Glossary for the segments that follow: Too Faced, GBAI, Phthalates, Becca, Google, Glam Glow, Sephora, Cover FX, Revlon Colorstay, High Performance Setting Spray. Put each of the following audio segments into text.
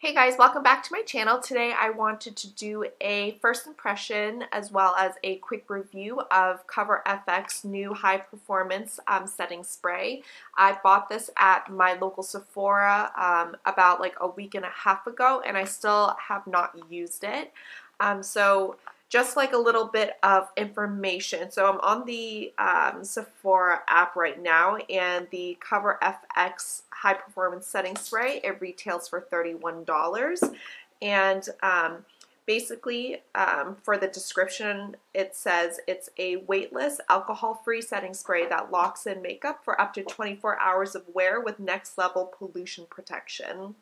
Hey guys, welcome back to my channel. Today I wanted to do a first impression as well as a quick review of Cover FX new high performance setting spray. I bought this at my local Sephora about like a week and a half ago, and I still have not used it. So just like a little bit of information. So I'm on the Sephora app right now, and the Cover FX High Performance Setting Spray, it retails for $31. And basically, for the description, it says it's a weightless, alcohol-free setting spray that locks in makeup for up to 24 hours of wear with next-level pollution protection.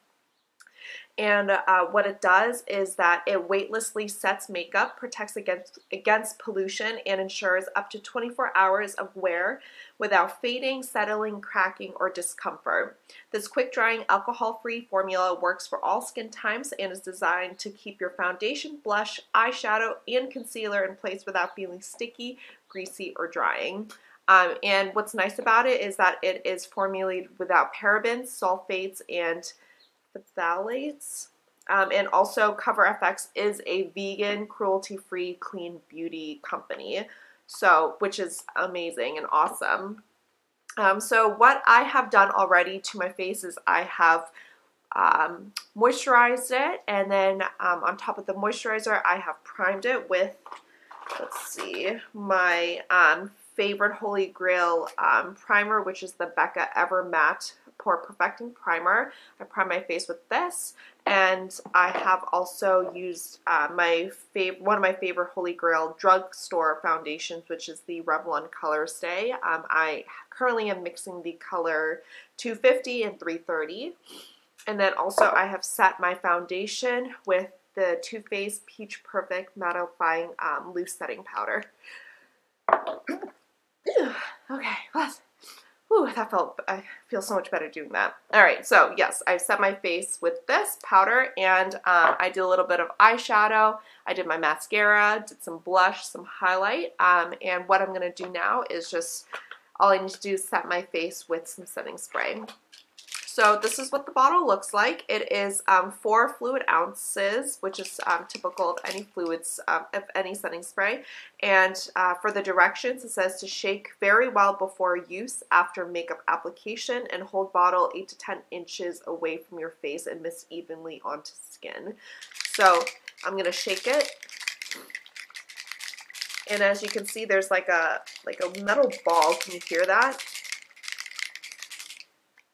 And what it does is that it weightlessly sets makeup, protects against pollution, and ensures up to 24 hours of wear without fading, settling, cracking, or discomfort. This quick-drying, alcohol-free formula works for all skin types and is designed to keep your foundation, blush, eyeshadow, and concealer in place without feeling sticky, greasy, or drying. And what's nice about it is that it is formulated without parabens, sulfates, and phthalates, and also Cover FX is a vegan, cruelty-free, clean beauty company, so which is amazing and awesome. So what I have done already to my face is I have moisturized it, and then on top of the moisturizer, I have primed it with, let's see, my favorite holy grail primer, which is the Becca Ever Matte Pore Perfecting Primer. I prime my face with this, and I have also used one of my favorite holy grail drugstore foundations, which is the Revlon Colorstay. I currently am mixing the color 250 and 330, and then also I have set my foundation with the Too Faced Peach Perfect Mattifying Loose Setting Powder. Okay, last. Ooh, that felt, I feel so much better doing that. All right, so yes, I've set my face with this powder, and I did a little bit of eyeshadow. I did my mascara, did some blush, some highlight, and what I'm going to do now is just, all I need to do is set my face with some setting spray. So this is what the bottle looks like. It is 4 fluid ounces, which is typical of any fluids, of any setting spray. And for the directions, it says to shake very well before use, after makeup application, and hold bottle 8 to 10 inches away from your face and mist evenly onto skin. So I'm going to shake it. And as you can see, there's like a metal ball. Can you hear that?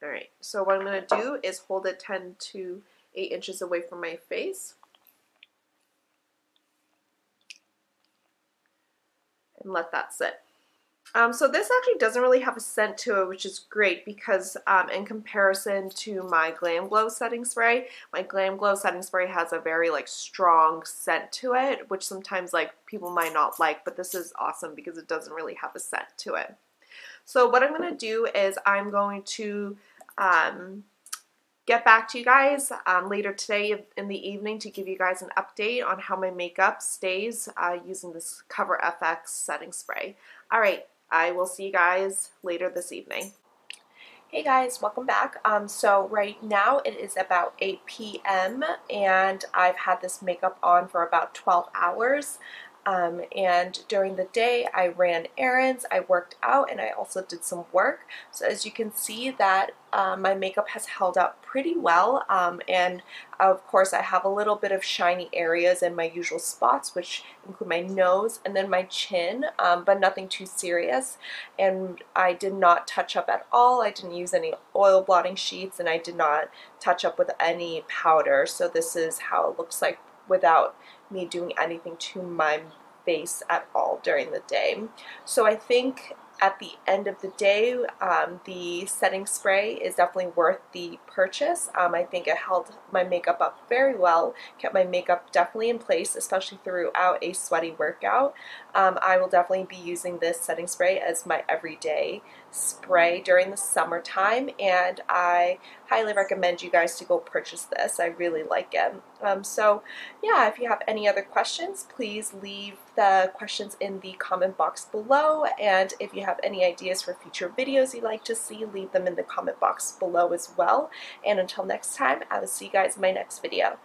All right, so what I'm going to do is hold it 10 to 8 inches away from my face and let that sit. So this actually doesn't really have a scent to it, which is great because in comparison to my Glam Glow setting spray, my Glam Glow setting spray has a very like strong scent to it, which sometimes like people might not like, but this is awesome because it doesn't really have a scent to it. So what I'm going to do is I'm going to get back to you guys later today in the evening to give you guys an update on how my makeup stays using this Cover FX setting spray. All right, I will see you guys later this evening. Hey guys, welcome back. So right now it is about 8 p.m. and I've had this makeup on for about 12 hours. And during the day I ran errands, I worked out, and I also did some work. So as you can see that my makeup has held up pretty well, and of course I have a little bit of shiny areas in my usual spots, which include my nose and then my chin, but nothing too serious. And I did not touch up at all. I didn't use any oil blotting sheets, and I did not touch up with any powder. So this is how it looks like without me doing anything to my face at all during the day. So I think at the end of the day, the setting spray is definitely worth the purchase. I think it held my makeup up very well, kept my makeup definitely in place, especially throughout a sweaty workout. I will definitely be using this setting spray as my everyday spray during the summertime, and I highly recommend you guys to go purchase this. I really like it. So yeah, if you have any other questions, please leave the questions in the comment box below, and if you have any ideas for future videos you'd like to see, leave them in the comment box below as well. And until next time, I will see you guys in my next video.